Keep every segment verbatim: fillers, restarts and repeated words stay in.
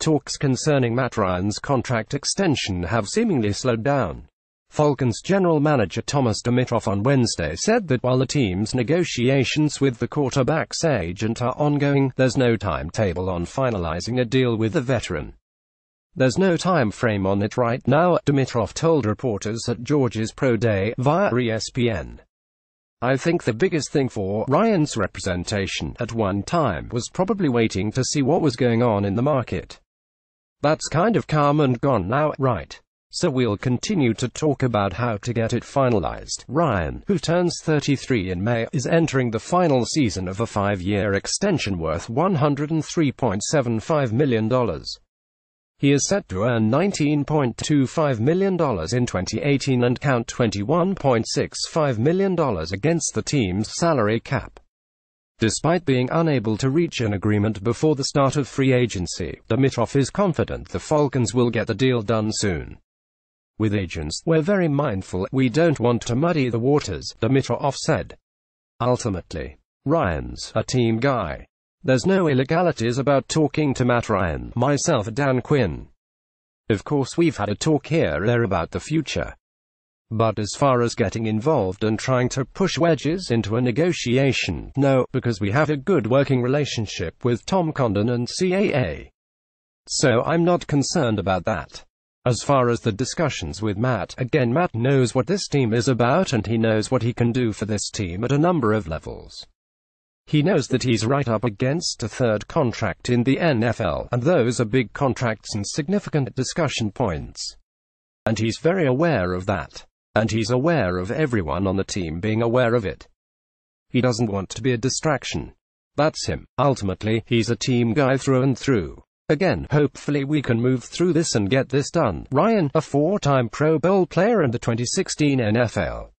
Talks concerning Matt Ryan's contract extension have seemingly slowed down. Falcons general manager Thomas Dimitroff on Wednesday said that while the team's negotiations with the quarterback's agent are ongoing, there's no timetable on finalizing a deal with the veteran. There's no time frame on it right now, Dimitroff told reporters at George's Pro Day via E S P N. I think the biggest thing for Ryan's representation at one time was probably waiting to see what was going on in the market. That's kind of come and gone now, right? So we'll continue to talk about how to get it finalized. Ryan, who turns thirty-three in May, is entering the final season of a five-year extension worth one hundred three point seven five million dollars. He is set to earn nineteen point two five million dollars in twenty eighteen and count twenty-one point six five million dollars against the team's salary cap. Despite being unable to reach an agreement before the start of free agency, Dimitroff is confident the Falcons will get the deal done soon. With agents, we're very mindful, we don't want to muddy the waters, Dimitroff said. Ultimately, Ryan's a team guy. There's no illegalities about talking to Matt Ryan, myself, Dan Quinn. Of course we've had a talk here and there about the future. But as far as getting involved and trying to push wedges into a negotiation, no, because we have a good working relationship with Tom Condon and C A A. So I'm not concerned about that. As far as the discussions with Matt, again, Matt knows what this team is about and he knows what he can do for this team at a number of levels. He knows that he's right up against a third contract in the N F L, and those are big contracts and significant discussion points. And he's very aware of that. And he's aware of everyone on the team being aware of it. He doesn't want to be a distraction. That's him. Ultimately, he's a team guy through and through. Again, hopefully we can move through this and get this done. Ryan, a four-time Pro Bowl player and the twenty sixteen N F L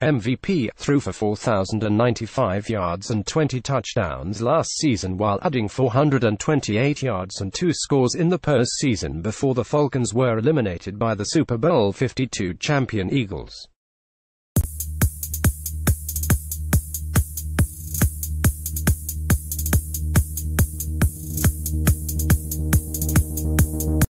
M V P, threw for four thousand ninety-five yards and twenty touchdowns last season while adding four hundred twenty-eight yards and two scores in the postseason before the Falcons were eliminated by the Super Bowl fifty-two champion Eagles.